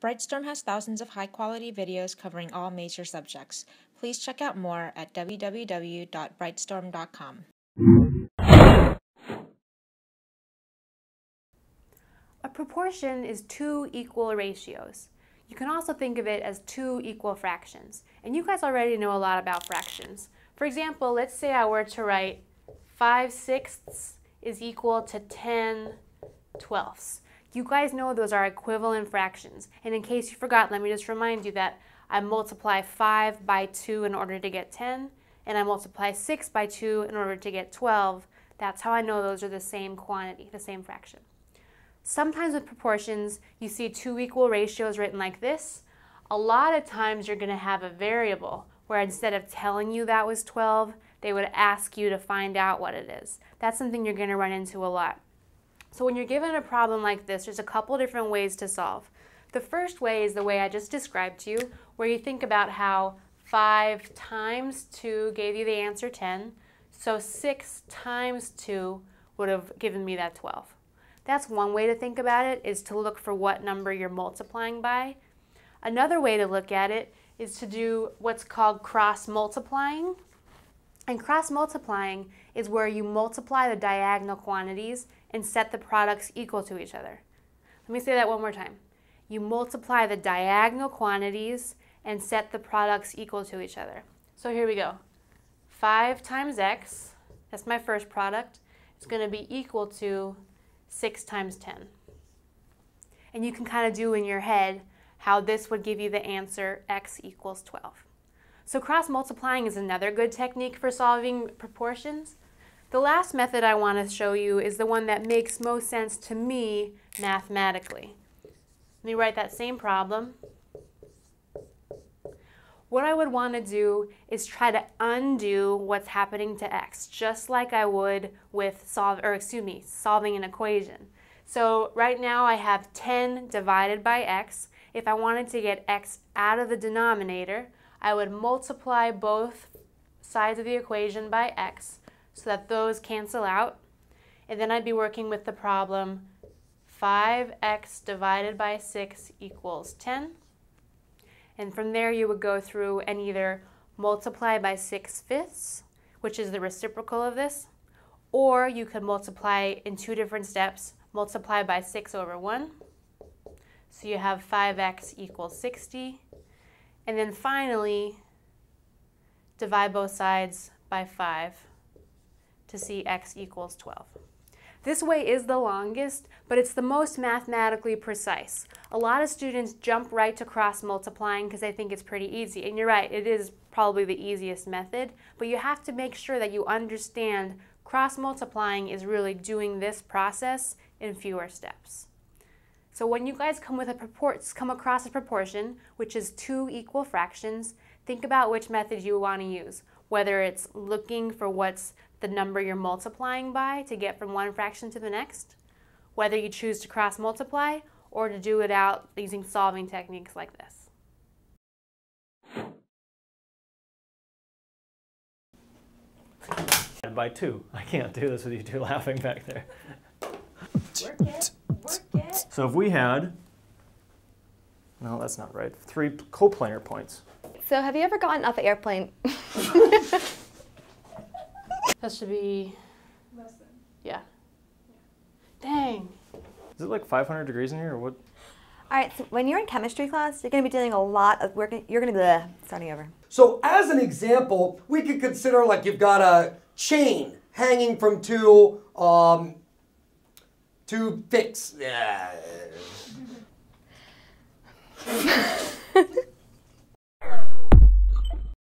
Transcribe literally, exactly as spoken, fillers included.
Brightstorm has thousands of high-quality videos covering all major subjects. Please check out more at w w w dot brightstorm dot com. A proportion is two equal ratios. You can also think of it as two equal fractions. And you guys already know a lot about fractions. For example, let's say I were to write five sixths is equal to ten twelfths. You guys know those are equivalent fractions. And in case you forgot, let me just remind you that I multiply five by two in order to get ten, and I multiply six by two in order to get twelve. That's how I know those are the same quantity, the same fraction. Sometimes with proportions, you see two equal ratios written like this. A lot of times you're going to have a variable where instead of telling you that was twelve, they would ask you to find out what it is. That's something you're going to run into a lot. So when you're given a problem like this, there's a couple different ways to solve. The first way is the way I just described to you, where you think about how five times two gave you the answer ten, so six times two would have given me that twelve. That's one way to think about it, is to look for what number you're multiplying by. Another way to look at it is to do what's called cross-multiplying. And cross-multiplying is where you multiply the diagonal quantities and set the products equal to each other. Let me say that one more time. You multiply the diagonal quantities and set the products equal to each other. So here we go. five times x, that's my first product, is going to be equal to six times ten. And you can kind of do in your head how this would give you the answer x equals twelve. So cross-multiplying is another good technique for solving proportions. The last method I want to show you is the one that makes most sense to me mathematically. Let me write that same problem. What I would want to do is try to undo what's happening to x, just like I would with solve, or excuse me, solving an equation. So right now I have ten divided by x. If I wanted to get x out of the denominator, I would multiply both sides of the equation by x so that those cancel out. And then I'd be working with the problem five x divided by six equals ten. And from there you would go through and either multiply by six fifths, which is the reciprocal of this, or you could multiply in two different steps, multiply by six over one. So you have five x equals sixty. And then finally, divide both sides by five to see x equals twelve. This way is the longest, but it's the most mathematically precise. A lot of students jump right to cross-multiplying because they think it's pretty easy. And you're right, it is probably the easiest method, but you have to make sure that you understand cross-multiplying is really doing this process in fewer steps. So when you guys come, with a purport, come across a proportion, which is two equal fractions, think about which method you want to use, whether it's looking for what's the number you're multiplying by to get from one fraction to the next, whether you choose to cross-multiply or to do it out using solving techniques like this. By two. I can't do this with you two laughing back there. Work it, work it. So if we had, no, that's not right, three coplanar points. So have you ever gotten off an airplane? That should be less than. Yeah. yeah. Dang. Is it like five hundred degrees in here or what? All right, so when you're in chemistry class, you're going to be doing a lot of work. You're going to be starting over. So as an example, we could consider like you've got a chain hanging from two, um, two picks. Yeah.